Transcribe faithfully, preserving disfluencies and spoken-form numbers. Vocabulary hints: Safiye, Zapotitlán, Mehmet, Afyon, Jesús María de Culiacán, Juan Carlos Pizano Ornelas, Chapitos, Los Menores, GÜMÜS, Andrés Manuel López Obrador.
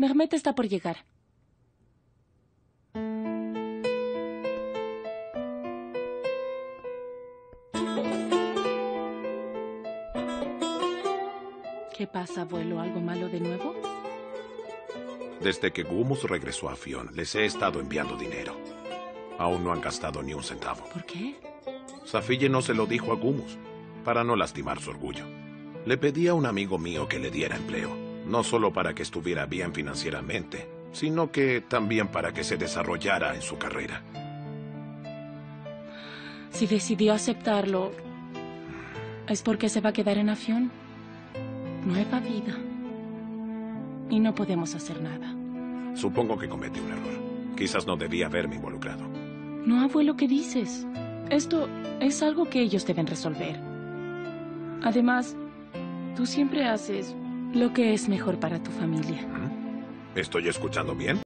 Mehmet está por llegar. ¿Qué pasa, abuelo? ¿Algo malo de nuevo? Desde que Gümüş regresó a Afyon, les he estado enviando dinero. Aún no han gastado ni un centavo. ¿Por qué? Safiye no se lo dijo a Gümüş, para no lastimar su orgullo. Le pedí a un amigo mío que le diera empleo, no solo para que estuviera bien financieramente, sino que también para que se desarrollara en su carrera. Si decidió aceptarlo, ¿es porque se va a quedar en Afyon? Nueva vida. Y no podemos hacer nada. Supongo que cometí un error. Quizás no debía haberme involucrado. No, abuelo, ¿qué dices? Esto es algo que ellos deben resolver. Además, tú siempre haces lo que es mejor para tu familia. ¿Estoy escuchando bien?